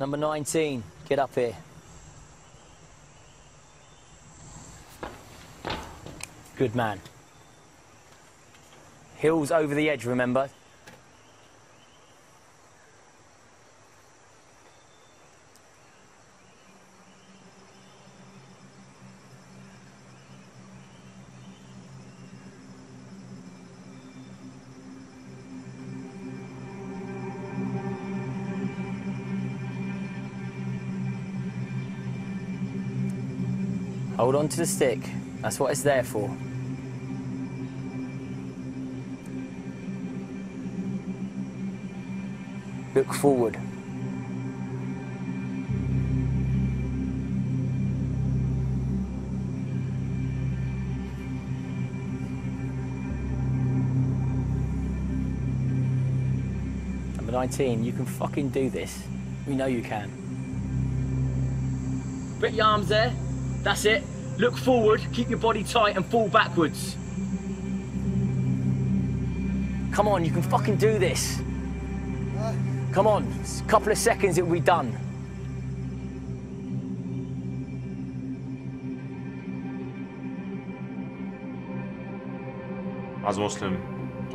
Number 19, get up here. Good man. Hill's over the edge, remember. Hold on to the stick. That's what it's there for. Look forward. Number 19, you can fucking do this. We know you can. Bring your arms there. That's it. Look forward, keep your body tight and fall backwards. Come on, you can fucking do this. Come on, a couple of seconds, it'll be done. As a Muslim,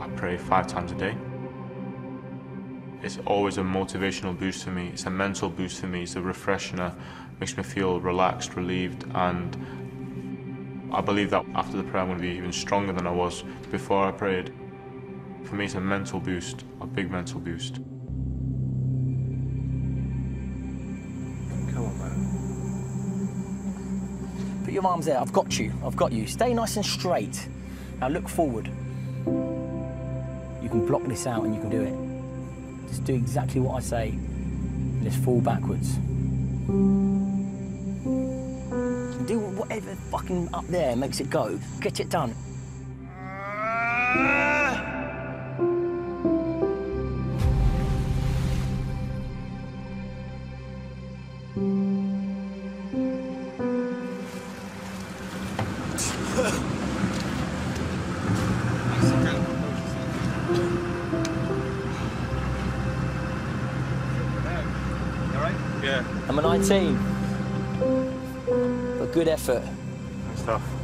I pray 5 times a day. It's always a motivational boost for me, it's a mental boost for me, it's a refreshener, makes me feel relaxed, relieved, and I believe that after the prayer I'm going to be even stronger than I was before I prayed. For me it's a mental boost, a big mental boost. Come on, man. Put your arms there, I've got you. Stay nice and straight. Now look forward. You can block this out and you can do it. Just do exactly what I say and just fall backwards. Do whatever fucking up there makes it go. Get it done. Number 19, but good effort. Good stuff.